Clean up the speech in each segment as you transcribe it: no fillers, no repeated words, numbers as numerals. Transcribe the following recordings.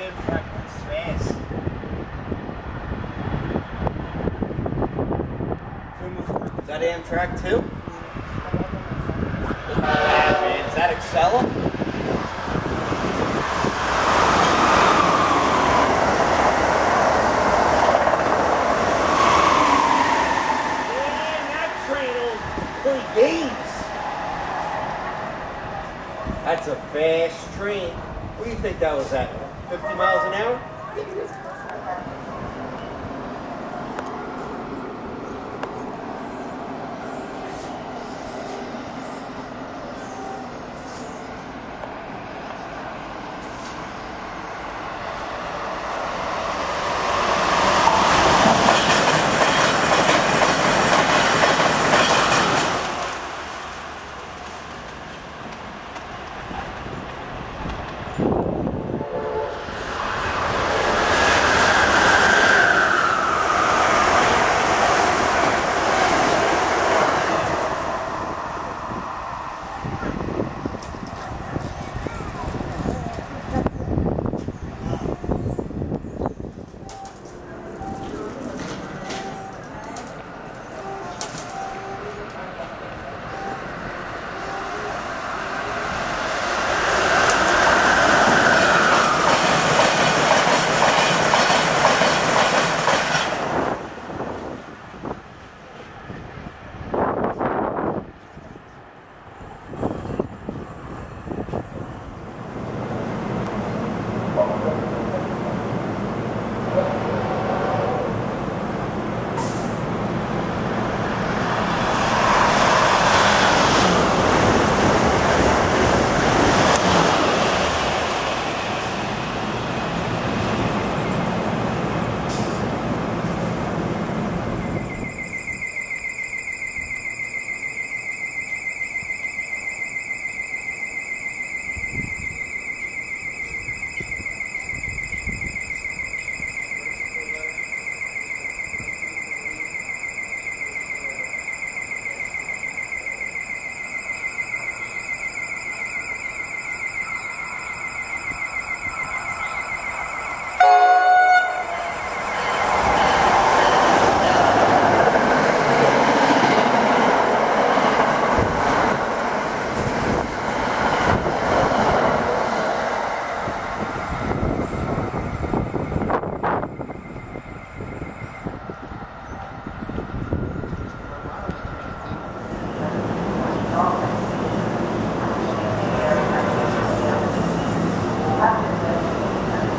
Is that Amtrak too? Yeah, man. Is that Excella? That's a fast train. What do you think that was at? 50 miles an hour?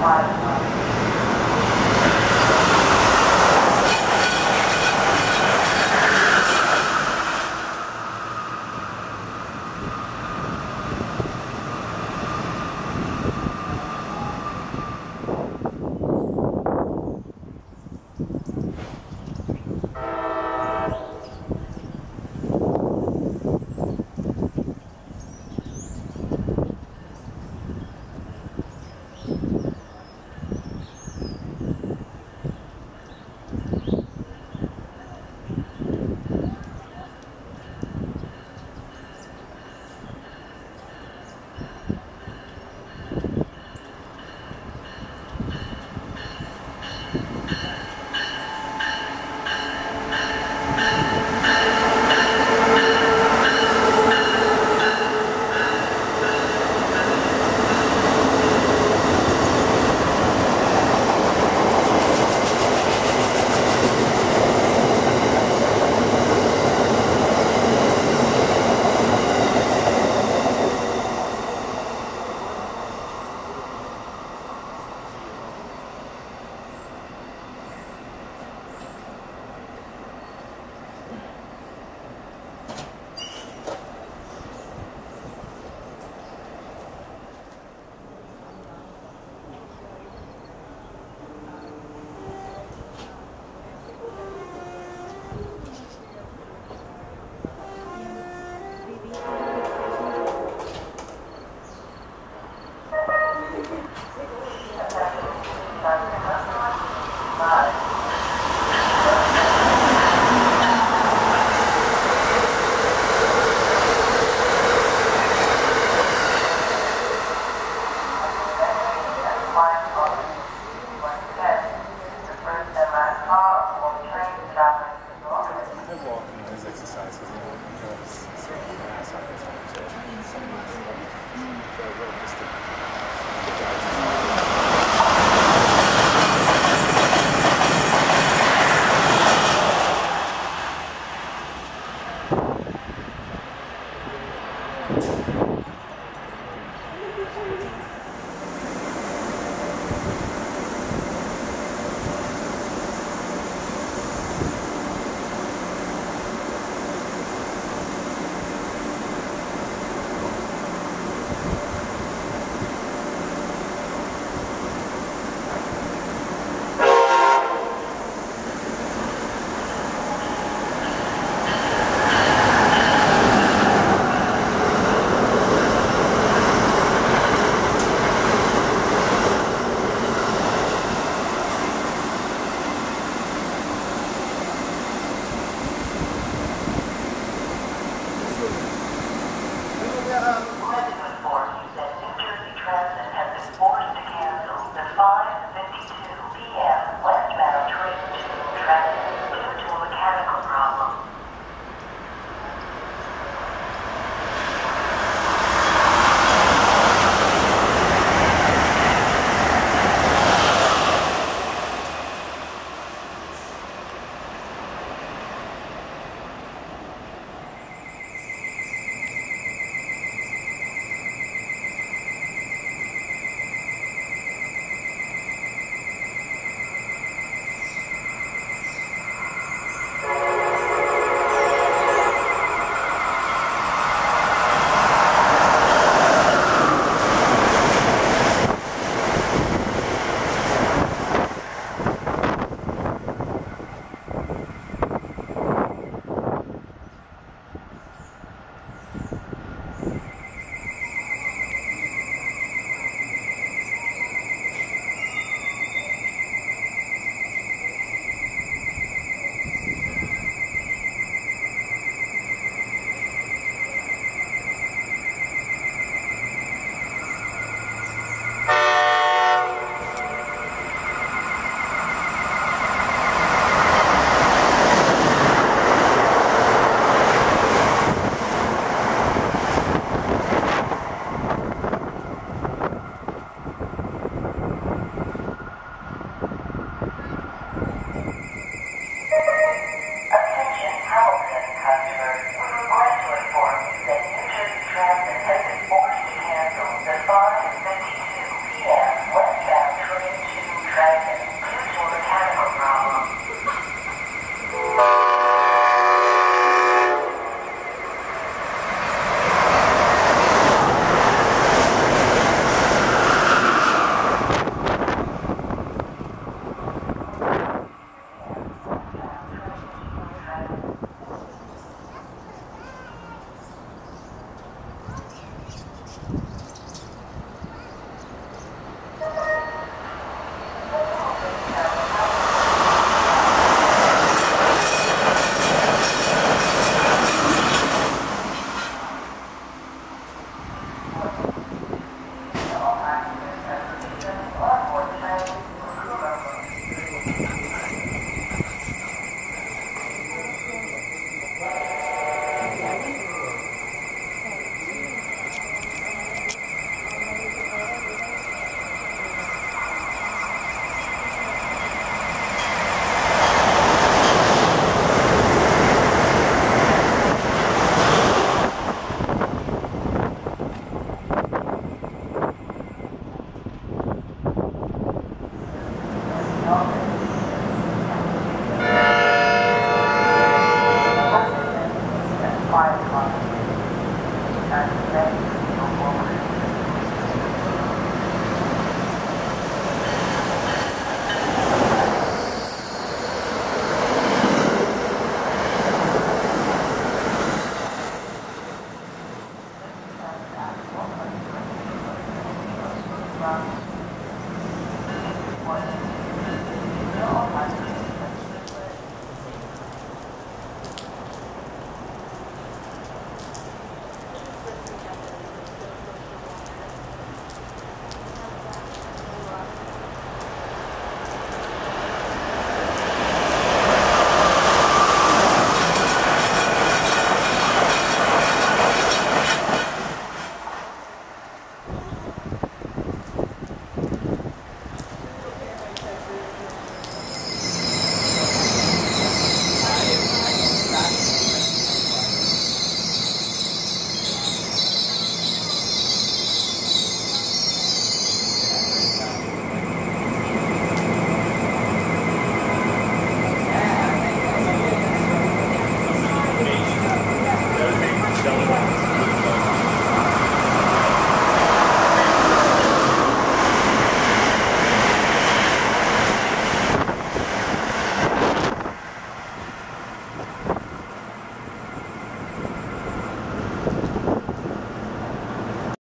All right.